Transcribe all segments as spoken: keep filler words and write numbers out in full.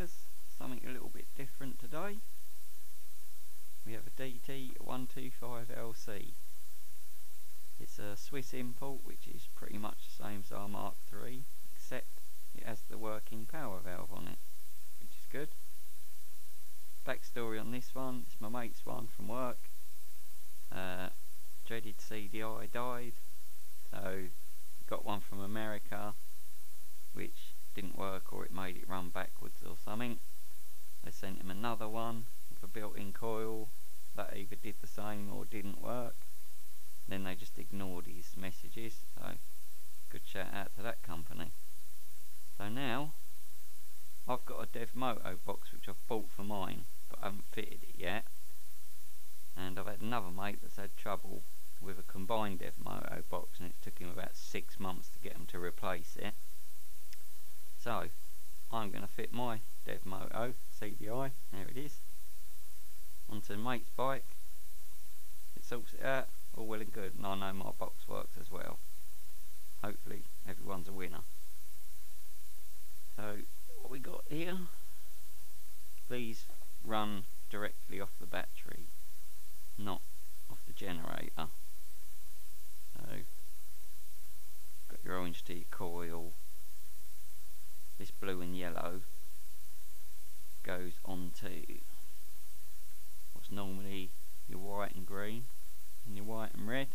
speakers, something a little bit different today. We have a D T one two five L C. It's a Swiss import, which is pretty much the same as our Mark three, except it has the working power valve on it, which is good. Backstory on this one, it's my mate's one from work. Uh, dreaded C D I died, so got one from America, which didn't work, or it made it run backwards or something. They sent him another one with a built-in coil that either did the same or didn't work. Then they just ignored his messages, so good shout out to that company. So now I've got a DevMoto box which I've bought for mine, but I haven't fitted it yet, and I've had another mate that's had trouble with a combined DevMoto box, and it took him about six months to get him to replace it. So I'm going to fit my DevMoto C D I, there it is, onto mate's bike. It sorts it out, all well and good, and I know my box works as well. Hopefully everyone's a winner. So what we got here, these run directly off the battery, not off the generator. So got your orange to your coil. This blue and yellow goes onto what's normally your white and green and your white and red.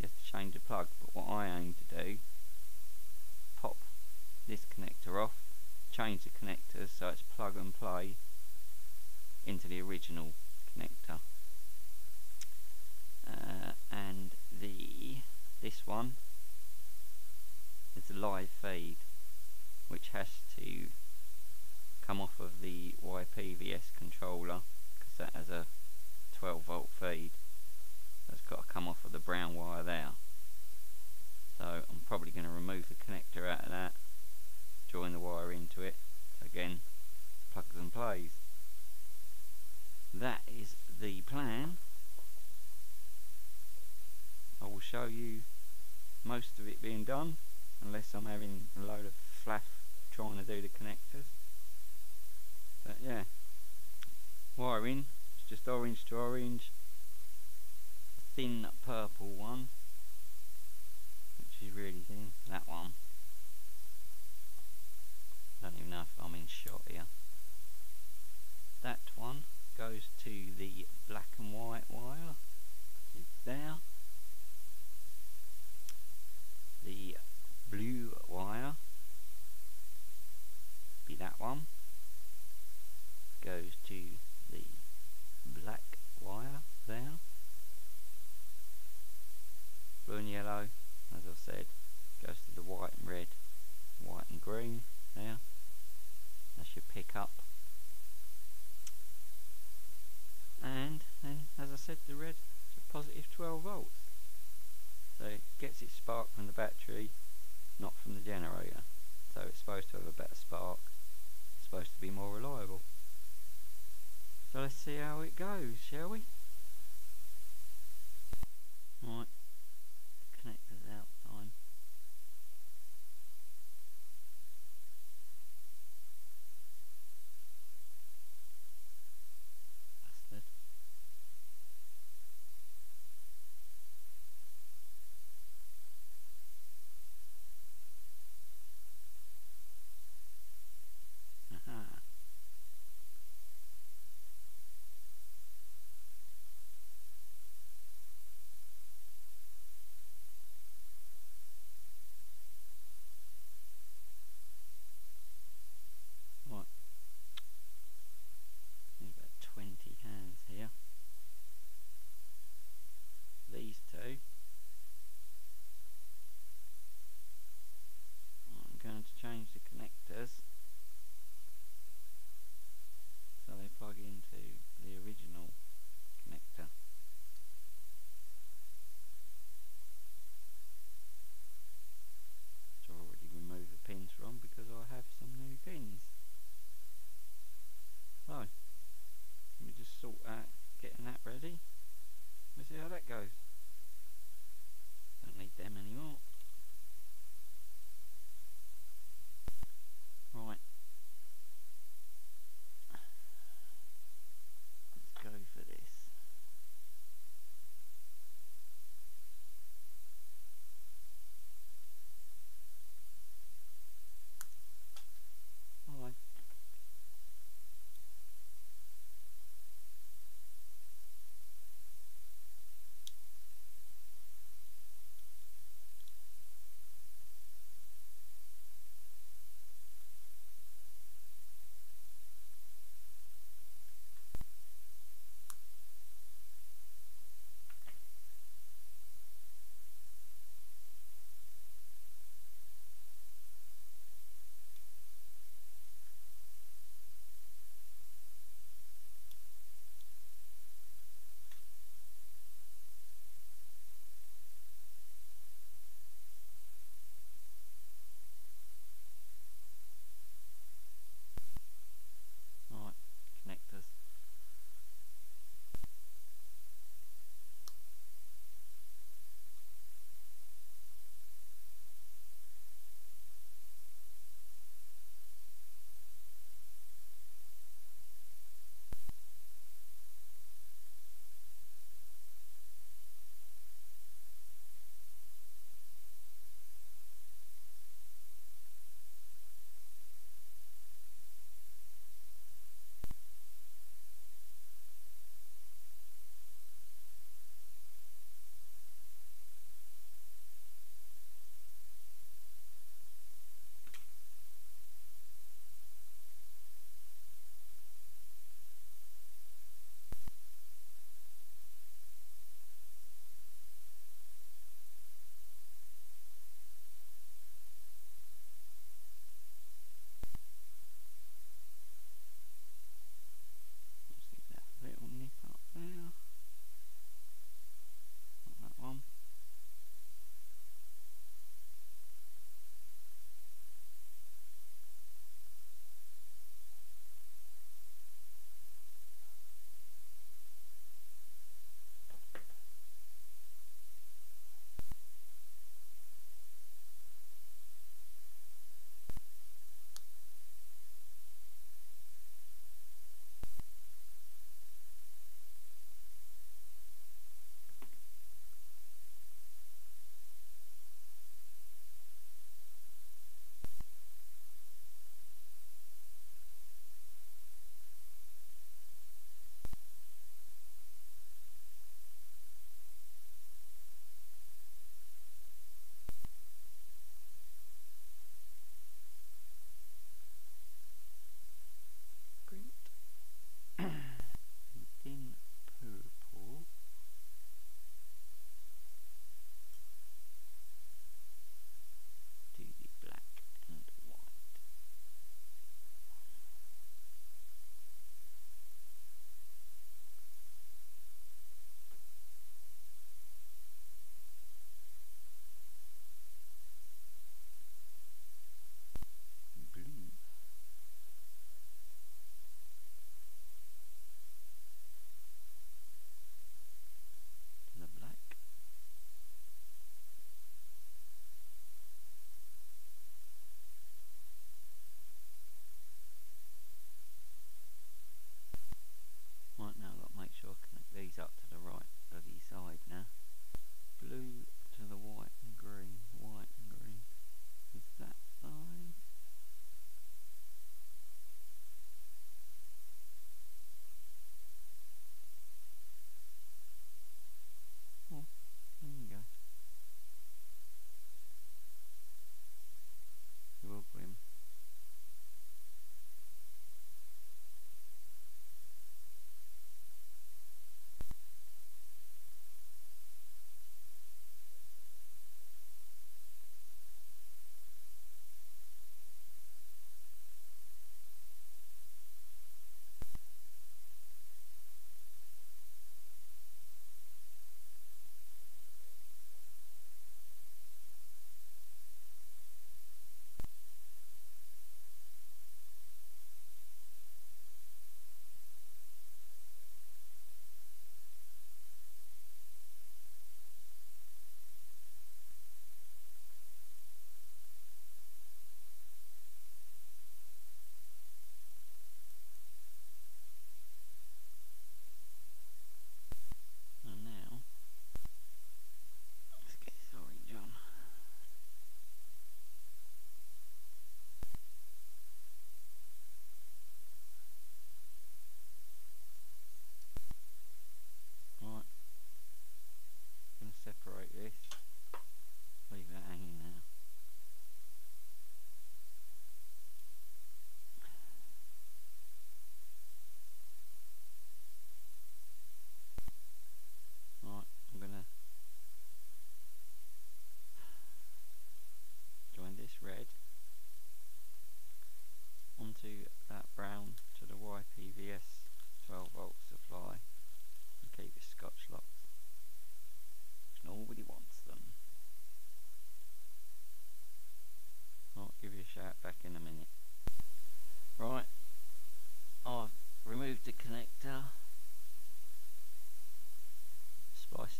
You have to change the plug, but what I aim to do, pop this connector off, change the connectors so it's plug and play into the original connector. Uh, and the this one is a live feed, which has to come off of the Y P V S controller, because that has a twelve volt feed. That's got to come off of the brown wire there. So I'm probably going to remove the connector out of that, join the wire into it. Again, plugs and plays. That is the plan. I will show you most of it being done, unless I'm having a load of flaff trying to do the connectors. But yeah, wiring, it's just orange to orange, a thin purple one, which is really thin, that one. Don't even know if I'm in shot here. That one goes to the black and white wire, it's there. The blue wire, be that one, goes to the black wire there. Blue and yellow, as I said, goes to the white and red, white and green there. That's your pickup. And then, as I said, the red is a positive twelve volts. So it gets its spark from the battery, not from the generator. So it's supposed to have a better spark, it's supposed to be more reliable. So let's see how it goes, shall we? Right, connectors out time.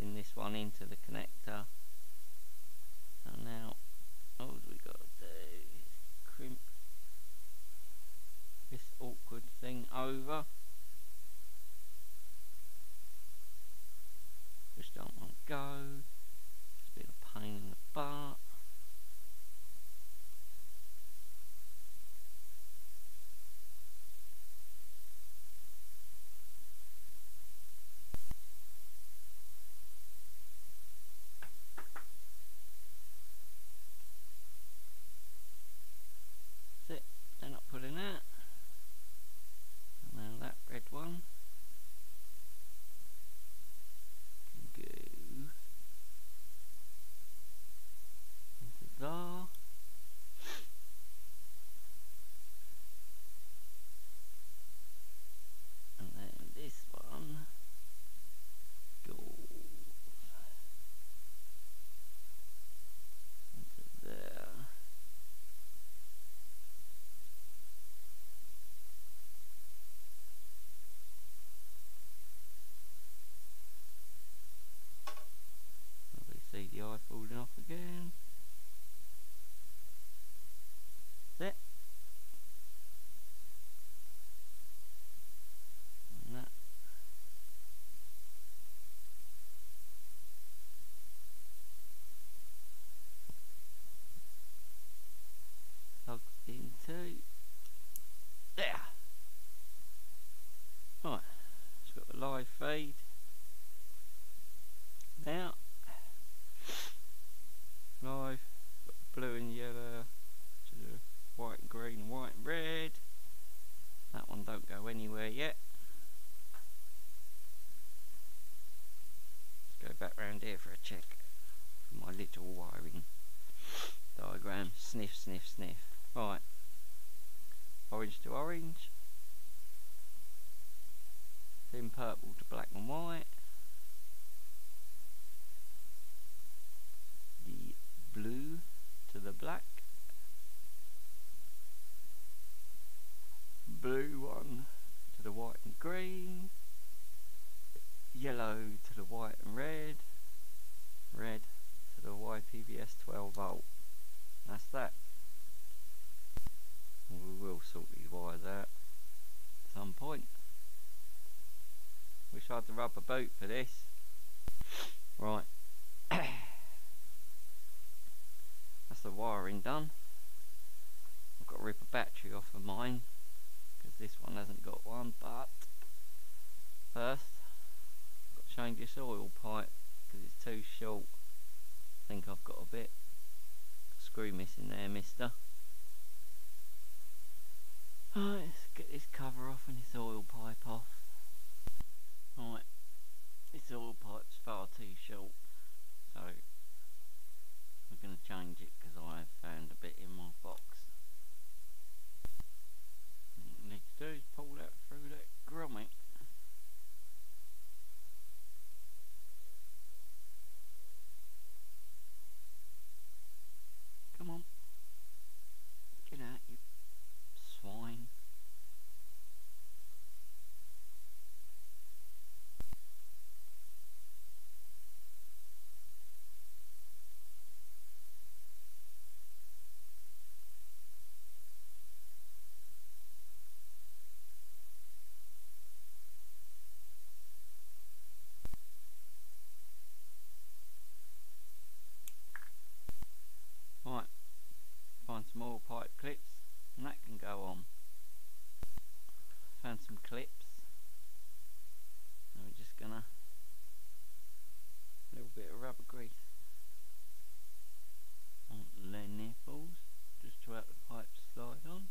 passing this one into the connector. So now all we got to do is crimp this awkward thing over. Just don't want to go. It's a bit of pain in the butt. C D I falling off again. That's it. And that. Plug into there. Right, it's got a live feed. Now live, got blue and yellow to the white and green, white and red. That one don't go anywhere yet. Let's go back round here for a check for my little wiring diagram. Sniff, sniff, sniff. Right, orange to orange, then purple to black and white. Blue to the black, blue one to the white and green, yellow to the white and red, red to the Y P V S twelve volt. That's that. We will sort these wires out at some point. Wish I had the rubber boot for this. Right. The wiring done. I've got to rip a battery off of mine because this one hasn't got one, but first I've got to change this oil pipe because it's too short. I think I've got a bit screw missing there, mister. Alright, let's get this cover off and this oil pipe off. Alright, this oil pipe's far too short, so we're going to change it because I found a bit in my box. What I need to do is pull that through that grommet. Come on. Get out, you swine. More pipe clips, and that can go on. Found some clips, and we're just gonna a little bit of rubber grease on the nipples just to help the pipe slide on.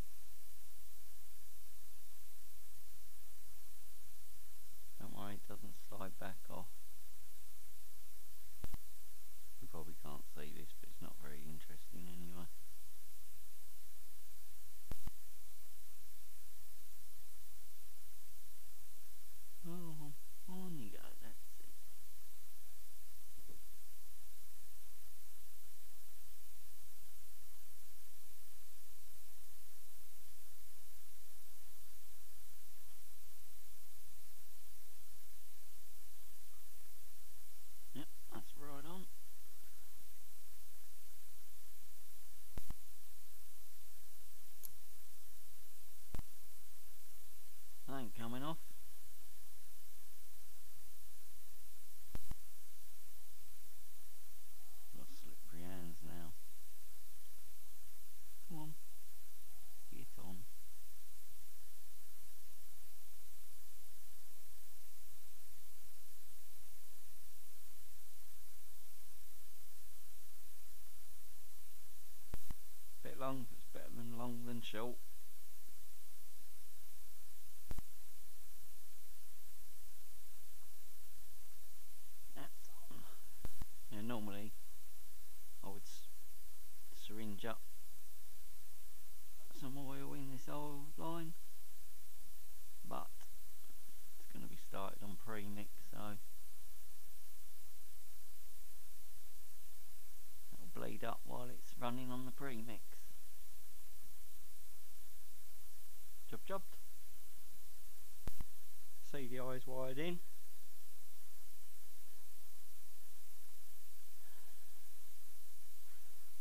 Don't worry, it doesn't slide back off. You probably can't see this, but it's not very interesting anyway. long, it's better than long than short. That's on. Now normally I would syringe up some oil in this oil line, but it's going to be started on pre-mix, so it'll bleed up while it's running on the pre-mix. Job jobbed. C D I is wired in.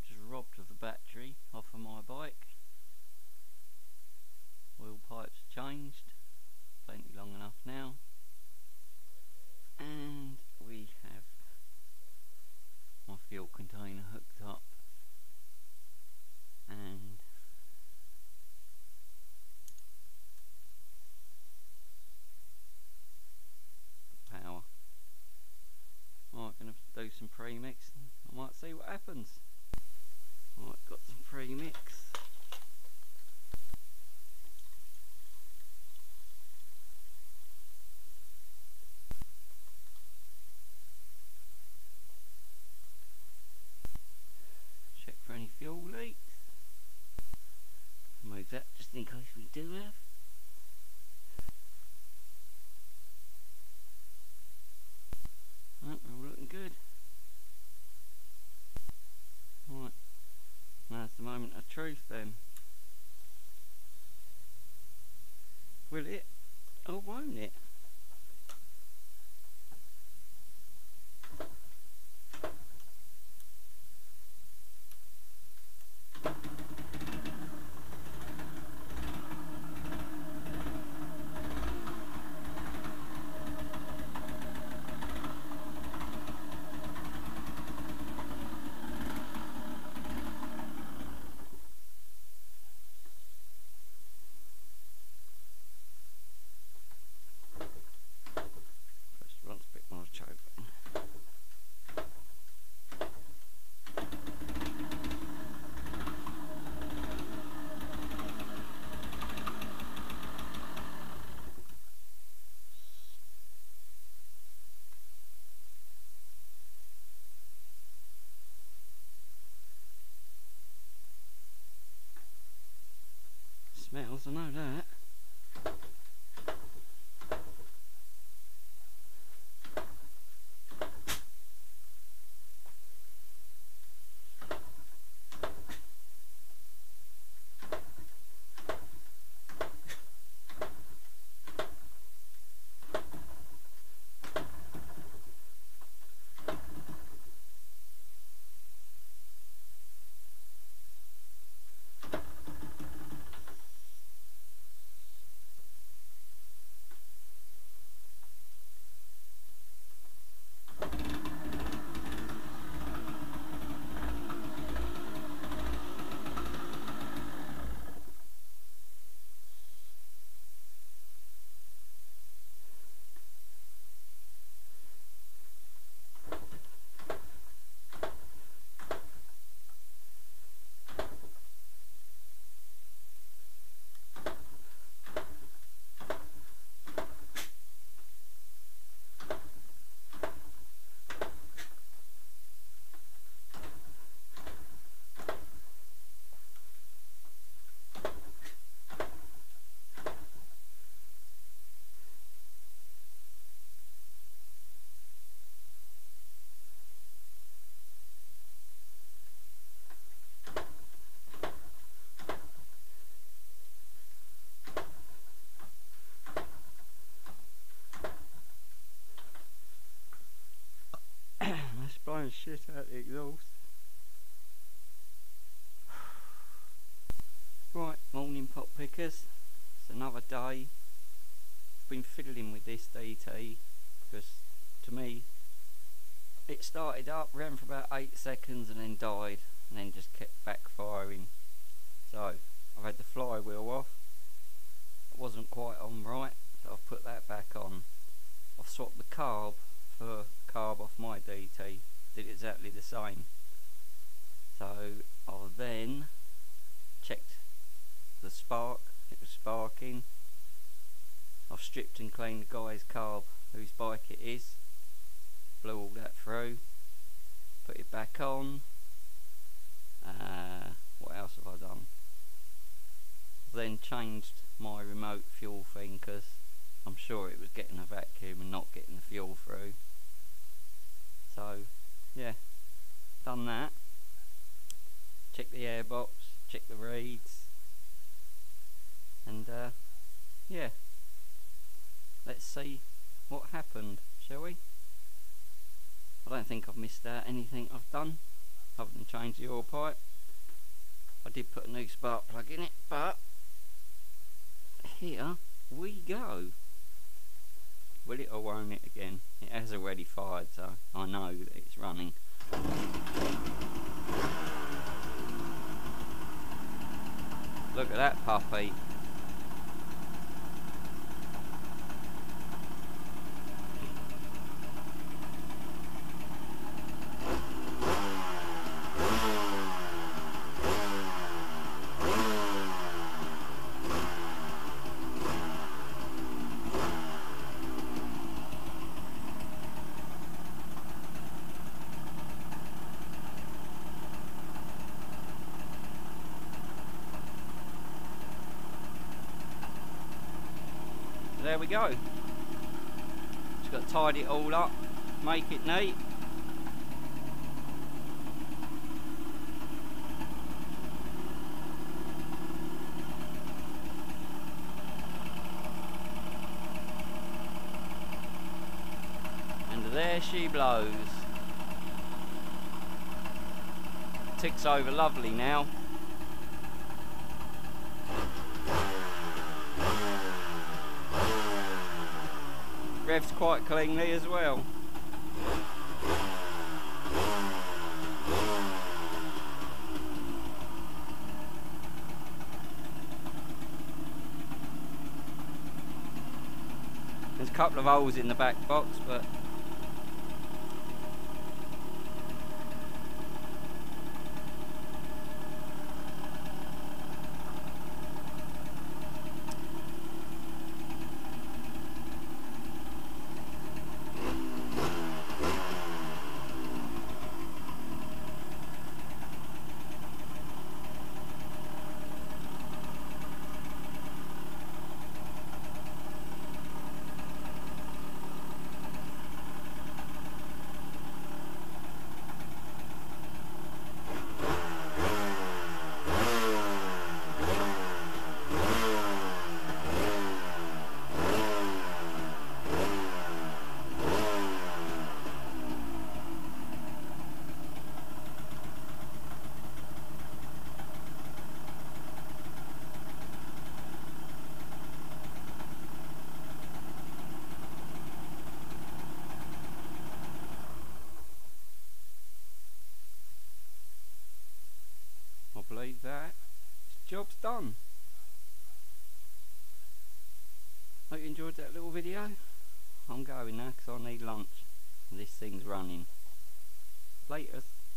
Just robbed of the battery off of my bike. Wheel pipes changed, plenty long enough now, and we have my fuel container hooked up, and the power. Right, gonna do some pre-mixing. I might see what happens. Right, got some pre-mix. Fuel leaks. Move that just in case we do have. Right, we're all looking good. Right, now's the moment of truth then. Will it or won't it? Smells, I know that. Blowing shit out the exhaust. Right, morning pot pickers. It's another day. I've been fiddling with this D T because to me it started up, ran for about eight seconds and then died and then just kept backfiring. So I've had the flywheel off. It wasn't quite on right, so I've put that back on. I've swapped the carb for carb off my D T. Did exactly the same. So I'll then checked the spark, it was sparking. I've stripped and cleaned the guy's carb, whose bike it is, blew all that through, put it back on. Uh, what else have I done? I've then changed my remote fuel thing because I'm sure it was getting a vacuum and not getting the fuel through. So yeah, done that. Check the airbox, check the reeds, and uh, yeah, let's see what happened, shall we? I don't think I've missed out anything I've done other than change the oil pipe. I did put a new spark plug in it, but here we go. Will it or won't it again? It has already fired, so I know that it's running. Look at that puppy. There we go. Just got to tidy it all up, make it neat. And there she blows. Ticks over lovely now. Revs quite cleanly as well. There's a couple of holes in the back box, but that job's done. Hope you enjoyed that little video. I'm going now because I need lunch. This thing's running. Laters.